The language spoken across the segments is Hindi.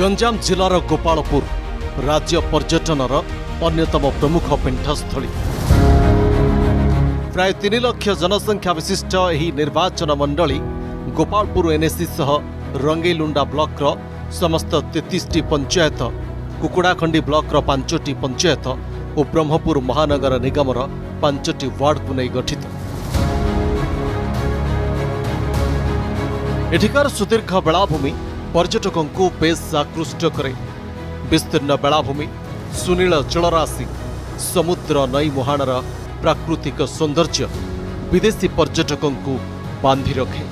गंजाम जिलार गोपालपुर राज्य पर्यटनर अन्यतम प्रमुख पेंठस्थली। प्राय 3 लाख जनसंख्या विशिष्ट यह निर्वाचन मंडली गोपालपुर एनएसी सह रंगेलुंडा ब्लक्र समस्त 33 पंचायत, कुकुड़ाखंडी ब्लक्र 5 पंचायत और ब्रह्मपुर महानगर निगमर 5 वार्ड को नहीं गठित। एठिकार सुदीर्घ बेलाभूमि पर्यटकों को बेस आकृष्ट करे। विस्तीर्ण बेलाभूमि, सुनील जलराशि, समुद्र नई मुहाणर प्राकृतिक सौंदर्य विदेशी पर्यटकों को बांधि रखे।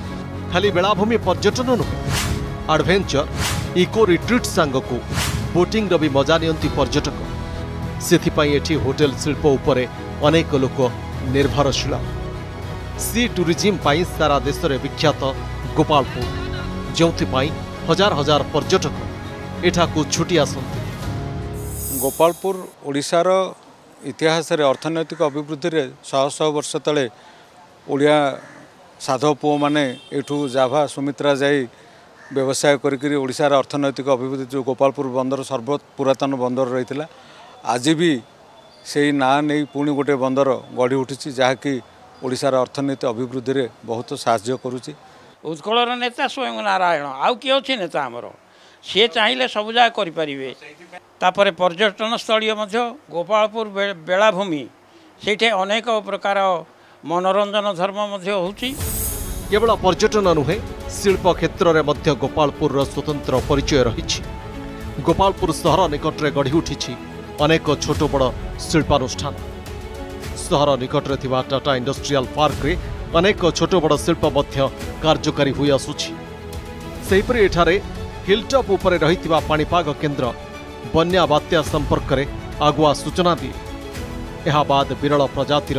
खाली बेलाभूमि पर्यटन नुहे, आडभेचर इको रिट्रीट सांग को बोटिंग भी मजा नि पर्यटक। सेथिपाई एठी होटेल शिल्प उपरे अनेक लोक निर्भरशील। सी टूरिज्म पाई सारा देश में विख्यात गोपालपुर, जो हजार हजार पर्यटक एठाकू छुटी आसंती। गोपालपुर ओडिशार इतिहास अर्थनैतिक अभिवृद्धि रे 100 वर्ष तले ओडिया साधव पु माने एठू जाभा सुमित्रा जाई व्यवसाय करिकरी ओडिशार अर्थनैतिक अभिवृद्धि, जो गोपालपुर बंदर सर्वोच्च पुरातन बंदर रही, आज भी से ना नहीं पुणी गोटे बंदर गढ़ी उठी, जहाँकि ओडिशार अर्थनीति अभिवृद्धि रे बहुत साहाय्य करुची। उत्कल नेता स्वयं नारायण, आउ किए अच्छे नेता आमर, सी चाहिए सब जगह करें। पर्यटन स्थल गोपालपुर बेलाभूमि से अनेक प्रकार मनोरंजन धर्म होवल। पर्यटन नुहे, शिल्प क्षेत्र में गोपालपुर स्वतंत्र परिचय रही। गोपालपुर सहर निकट में गढ़ी उठी अनेक छोट बड़ शिल्पानुष्ठान। सहर निकट टाटा इंडस्ट्रियल पार्क रे अनेक छोट बड़ शिल्प कार्यकारी हुई आसुछि। सेहिपरि एठारे हिलटप उपरे रहितबा पाणीपाग केन्द्र बन्या बात्या संपर्क रे आगुआ सूचना दिए। एहा बाद विरल प्रजातिर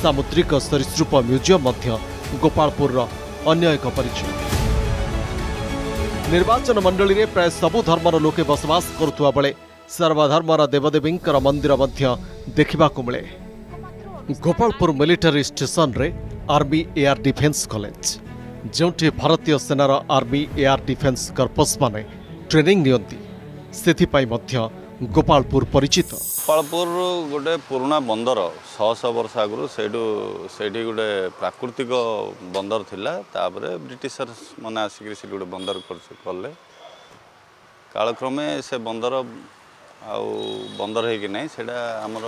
सामुद्रिक सरीसृप म्यूजियम गोपालपुर अन्य एक परिचय। निर्वाचन मंडली रे प्राय सबु धर्मर लोके बसवास करुवा बेले सर्वधर्मर देवदेवी मंदिर देखा मिले। गोपालपुर मिलिटरी स्टेशन रे आर्मी एयर डिफेंस कॉलेज, जो भारतीय सेनार आर्मी एयर डिफेंस कर्पस माने ट्रेनिंग नियंती, गोपालपुर परिचित। गोपालपुर गोटे पुराना बंदर, 100 वर्ष आगु से गोटे प्राकृतिक बंदर थिला। ब्रिटिशर माने आसिक गोटे बंदर कले, कालक्रमे से बंदर आउ बंदर है कि नहीं सेटा हमर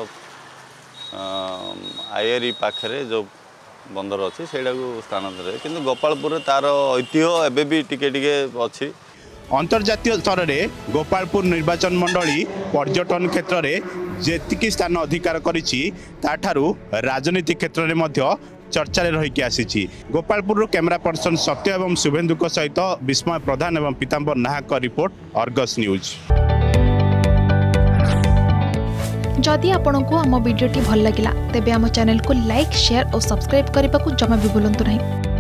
आयरी पाखे जो बंदर अच्छी से स्थानांतर, किंतु गोपालपुर तार ऐतिह्य एबे भी टिके टिके अच्छी। अंतर्जातीय स्तर में गोपालपुर निर्वाचन मंडली पर्यटन क्षेत्र में जेतिकी स्थान अधिकार करिछि, ताठारु राजनीति क्षेत्र में चर्चा रही आसी। गोपालपुर कैमरा पर्सन सत्य एवं शुभेन्दु सहित विस्मय प्रधान एवं पीताम्बर नाहक रिपोर्ट, अर्गस न्यूज। जदि आपंक आम भिड्टे भल लगा तेब आम चैनल को लाइक, शेयर और सब्सक्राइब करने को जमा भी भूलु ना।